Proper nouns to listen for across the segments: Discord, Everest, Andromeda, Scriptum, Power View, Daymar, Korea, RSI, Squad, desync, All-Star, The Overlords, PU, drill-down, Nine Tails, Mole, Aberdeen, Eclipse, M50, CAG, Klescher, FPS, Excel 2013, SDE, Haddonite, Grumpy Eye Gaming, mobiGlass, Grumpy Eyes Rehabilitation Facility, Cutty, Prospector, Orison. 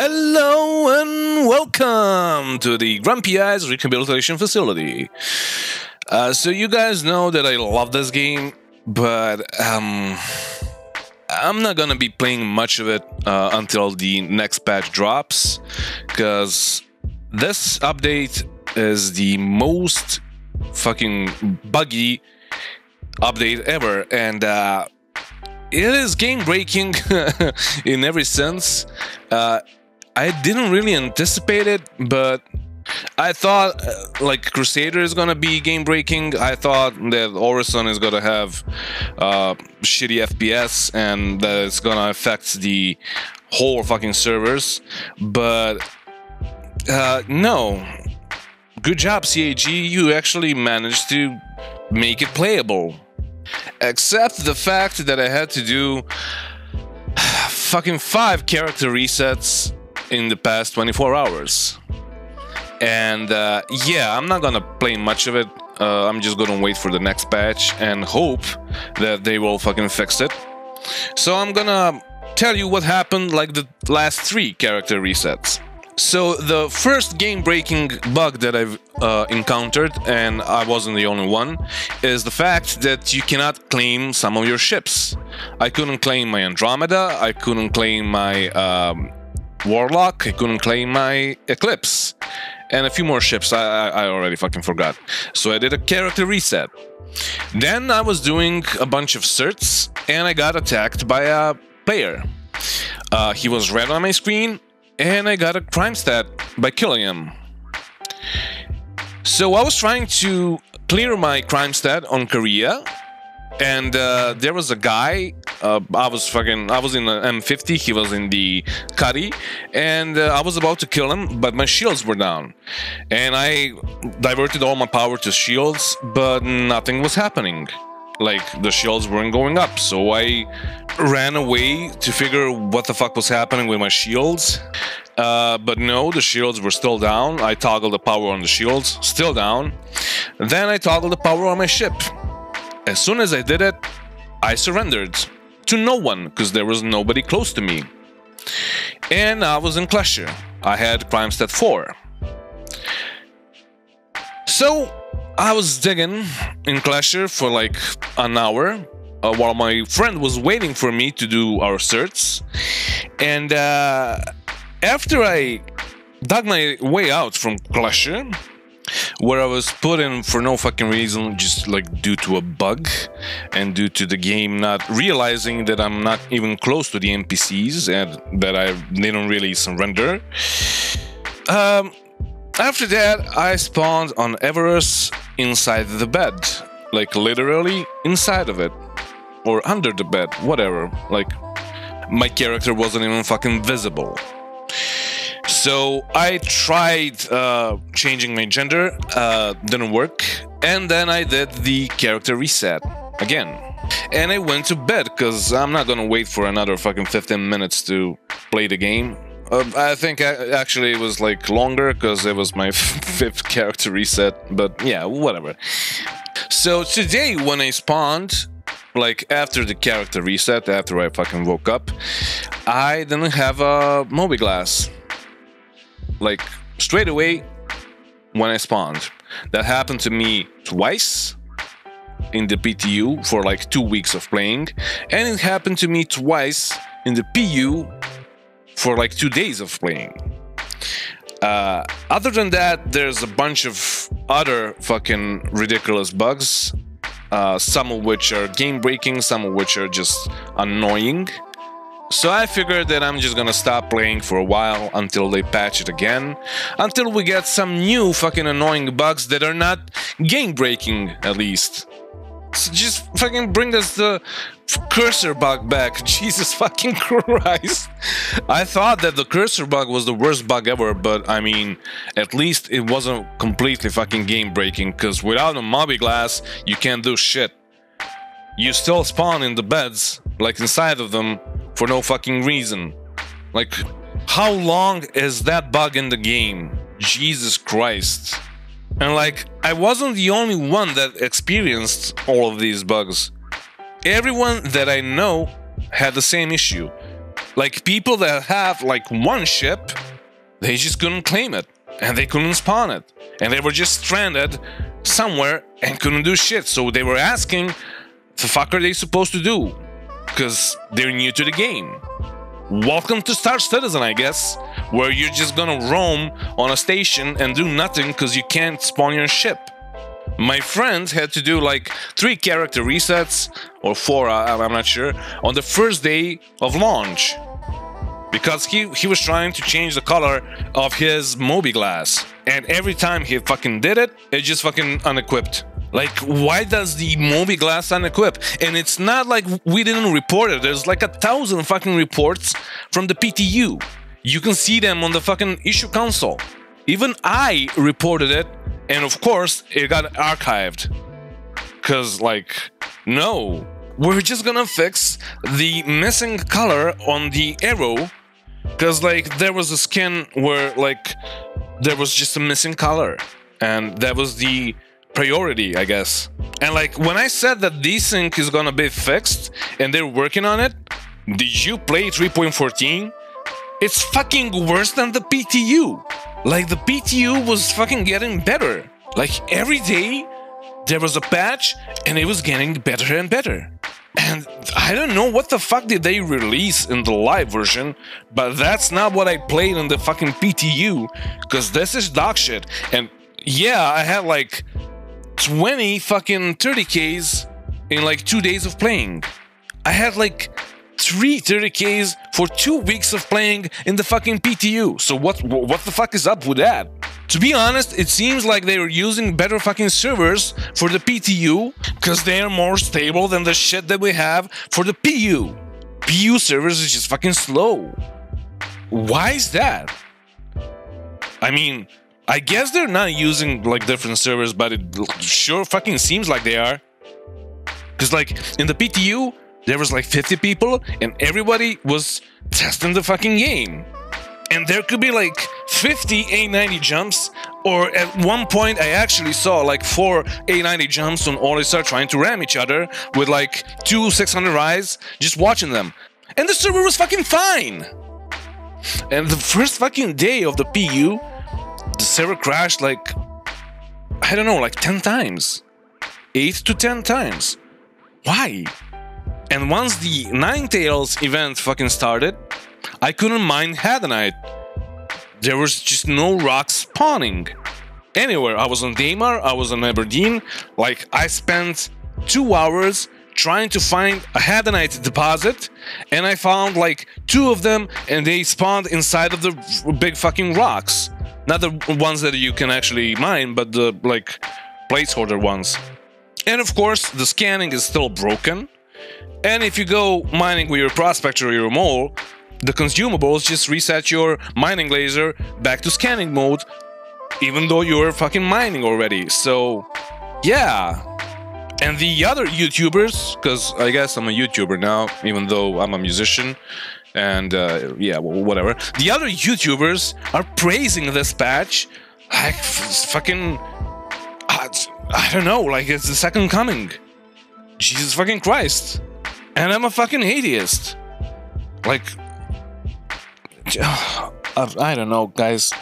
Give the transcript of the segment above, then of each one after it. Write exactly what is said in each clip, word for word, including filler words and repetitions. Hello and welcome to the Grumpy Eyes Rehabilitation Facility. Uh, so you guys know that I love this game, but um, I'm not gonna be playing much of it uh, until the next patch drops, because this update is the most fucking buggy update ever, and uh, it is game-breaking in every sense. Uh, I didn't really anticipate it, but I thought uh, like Crusader is gonna be game-breaking. I thought that Orison is gonna have uh, shitty F P S and that it's gonna affect the whole fucking servers, but uh, no. Good job, C A G, you actually managed to make it playable. Except the fact that I had to do fucking five character resets in the past twenty-four hours. And uh, yeah, I'm not gonna play much of it. Uh, I'm just gonna wait for the next patch and hope that they will fucking fix it. So I'm gonna tell you what happened, like the last three character resets. So the first game-breaking bug that I've uh, encountered, and I wasn't the only one, is the fact that you cannot claim some of your ships. I couldn't claim my Andromeda, I couldn't claim my um, Warlock, I couldn't claim my Eclipse, and a few more ships, I, I already fucking forgot. So I did a character reset. Then I was doing a bunch of certs, and I got attacked by a player. Uh, he was red on my screen, and I got a crime stat by killing him. So I was trying to clear my crime stat on Korea, and uh, there was a guy. Uh, I was fucking. I was in the M fifty. He was in the Cutty, and uh, I was about to kill him, but my shields were down, and I diverted all my power to shields, but nothing was happening. Like, the shields weren't going up, so I ran away to figure what the fuck was happening with my shields. Uh, but no, the shields were still down. I toggled the power on the shields, still down. Then I toggled the power on my ship. As soon as I did it, I surrendered to no one, because there was nobody close to me. And I was in Klescher. I had crime stat four. So I was digging in Klescher for like an hour uh, while my friend was waiting for me to do our certs. And uh, after I dug my way out from Klescher, where I was put in for no fucking reason, just like due to a bug and due to the game not realizing that I'm not even close to the N P Cs and that I didn't really surrender. Um, after that, I spawned on Everest inside the bed, like literally inside of it, or under the bed, whatever. Like, my character wasn't even fucking visible. So I tried uh, changing my gender, uh, didn't work, and then I did the character reset again. And I went to bed, because I'm not gonna wait for another fucking fifteen minutes to play the game. Uh, I think I, actually it was like longer because it was my fifth character reset, but yeah, whatever. So today when I spawned, like after the character reset, after I fucking woke up, I didn't have a mobiGlass. Like straight away when I spawned. That happened to me twice in the P T U for like two weeks of playing, and it happened to me twice in the P U for like two days of playing. Uh, other than that, there's a bunch of other fucking ridiculous bugs, uh, some of which are game-breaking, some of which are just annoying. So I figured that I'm just gonna stop playing for a while until they patch it again, until we get some new fucking annoying bugs that are not game-breaking, at least. So just fucking bring us the cursor bug back. Jesus fucking Christ. I thought that the cursor bug was the worst bug ever, but I mean, at least it wasn't completely fucking game breaking, because without a mobiGlass, you can't do shit. You still spawn in the beds, like inside of them, for no fucking reason. Like, how long is that bug in the game? Jesus Christ. And like, I wasn't the only one that experienced all of these bugs. Everyone that I know had the same issue. Like, people that have like one ship, they just couldn't claim it, and they couldn't spawn it, and they were just stranded somewhere and couldn't do shit. So they were asking, the fuck are they supposed to do? Because they're new to the game. Welcome to Star Citizen, I guess, where you're just gonna roam on a station and do nothing because you can't spawn your ship. My friends had to do like three character resets, or four, I'm not sure, on the first day of launch, because he, he was trying to change the color of his mobiGlass, and every time he fucking did it, it just fucking unequipped. Like, why does the mobiGlass unequip? And it's not like we didn't report it. There's like a thousand fucking reports from the P T U. You can see them on the fucking issue console. Even I reported it, and of course it got archived. Cause like, no, we're just gonna fix the missing color on the arrow. Cause like there was a skin where like there was just a missing color, and that was the priority, I guess. And like when I said that desync is gonna be fixed and they're working on it, did you play three point fourteen? It's fucking worse than the P T U. Like the P T U was fucking getting better. Like every day there was a patch and it was getting better and better. And I don't know what the fuck did they release in the live version, but that's not what I played in the fucking P T U, because this is dog shit. And yeah, I had like twenty fucking thirty Ks in like two days of playing. I had like three thirty Ks for two weeks of playing in the fucking P T U. So what what the fuck is up with that? To be honest, it seems like they were using better fucking servers for the P T U, because they are more stable than the shit that we have for the P U. P U servers is just fucking slow. Why is that? I mean, I guess they're not using like different servers, but it sure fucking seems like they are. Cause like in the P T U, there was like fifty people and everybody was testing the fucking game. And there could be like fifty A ninety jumps, or at one point I actually saw like four A ninety jumps on All-Star trying to ram each other with like two six hundred rise, just watching them. And the server was fucking fine. And the first fucking day of the P U, the server crashed like, I don't know, like ten times. eight to ten times. Why? And once the Nine Tails event fucking started, I couldn't mine Haddonite. There was just no rocks spawning anywhere. I was on Daymar, I was on Aberdeen. Like, I spent two hours trying to find a Haddonite deposit, and I found like two of them, and they spawned inside of the big fucking rocks. Not the ones that you can actually mine, but the, like, placeholder ones. And of course, the scanning is still broken. And if you go mining with your Prospector or your Mole, the consumables just reset your mining laser back to scanning mode, even though you're fucking mining already. So, yeah. And the other YouTubers, because I guess I'm a YouTuber now, even though I'm a musician, and uh, yeah, whatever. The other YouTubers are praising this patch like fucking, I, I don't know, like it's the second coming. Jesus fucking Christ. And I'm a fucking atheist. Like, I don't know, guys.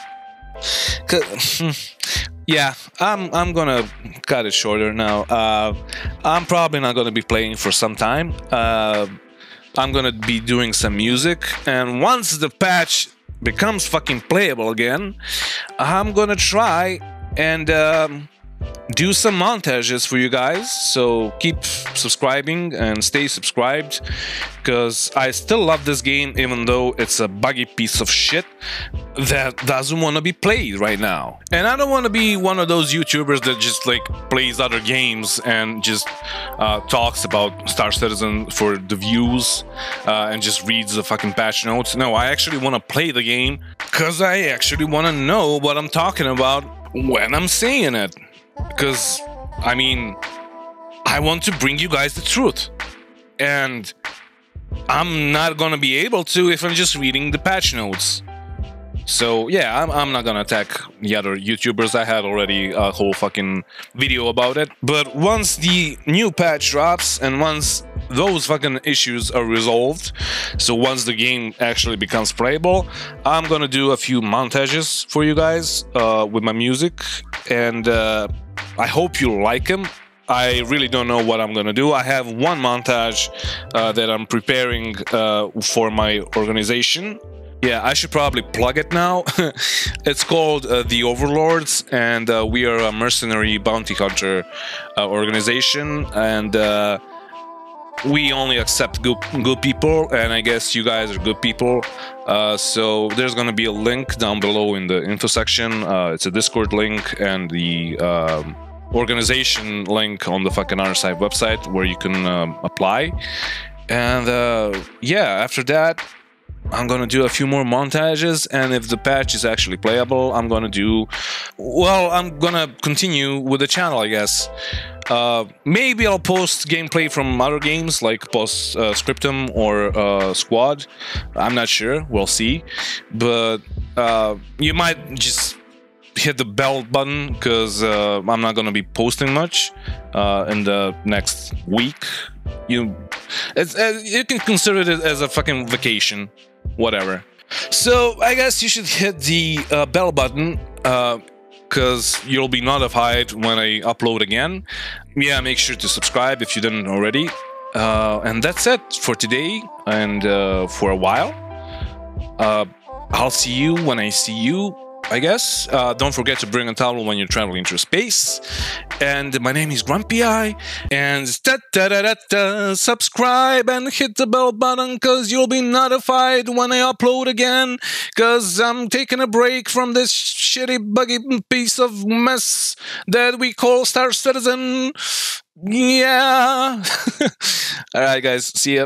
Yeah, I'm, I'm gonna cut it shorter now. Uh, I'm probably not gonna be playing for some time. Uh... I'm gonna be doing some music, and once the patch becomes fucking playable again, I'm gonna try and um, do some montages for you guys. So keep subscribing and stay subscribed, because I still love this game, even though it's a buggy piece of shit that doesn't want to be played right now. And I don't want to be one of those YouTubers that just like plays other games and just uh, talks about Star Citizen for the views uh, and just reads the fucking patch notes. No, I actually want to play the game, because I actually want to know what I'm talking about when I'm saying it. Because, I mean, I want to bring you guys the truth. And I'm not gonna be able to if I'm just reading the patch notes. So, yeah, I'm, I'm not gonna attack the other YouTubers. I had already a whole fucking video about it. But once the new patch drops, and once those fucking issues are resolved, so once the game actually becomes playable, I'm gonna do a few montages for you guys uh, with my music, and uh, I hope you like them. I really don't know what I'm gonna do. I have one montage uh, that I'm preparing uh, for my organization. Yeah, I should probably plug it now. It's called uh, The Overlords, and uh, we are a mercenary bounty hunter uh, organization, and uh, we only accept good, good people, and I guess you guys are good people. Uh, so there's gonna be a link down below in the info section. Uh, it's a Discord link and the um, organization link on the fucking R S I website where you can um, apply. And uh, yeah, after that, I'm gonna do a few more montages, and if the patch is actually playable, I'm gonna do... Well, I'm gonna continue with the channel, I guess. Uh, maybe I'll post gameplay from other games, like post uh, Scriptum or uh, Squad. I'm not sure, we'll see. But uh, you might just hit the bell button, because uh, I'm not gonna be posting much uh, in the next week. You, it's, uh, you can consider it as a fucking vacation. Whatever. So I guess you should hit the uh, bell button, because uh, you'll be notified when I upload again. Yeah, make sure to subscribe if you didn't already. Uh, and that's it for today and uh, for a while. Uh, I'll see you when I see you, I guess. Uh, don't forget to bring a towel when you're traveling through space. And my name is Grumpy Eye. And da da da da da, subscribe and hit the bell button, because you'll be notified when I upload again. Because I'm taking a break from this shitty, buggy piece of mess that we call Star Citizen. Yeah. All right, guys. See ya.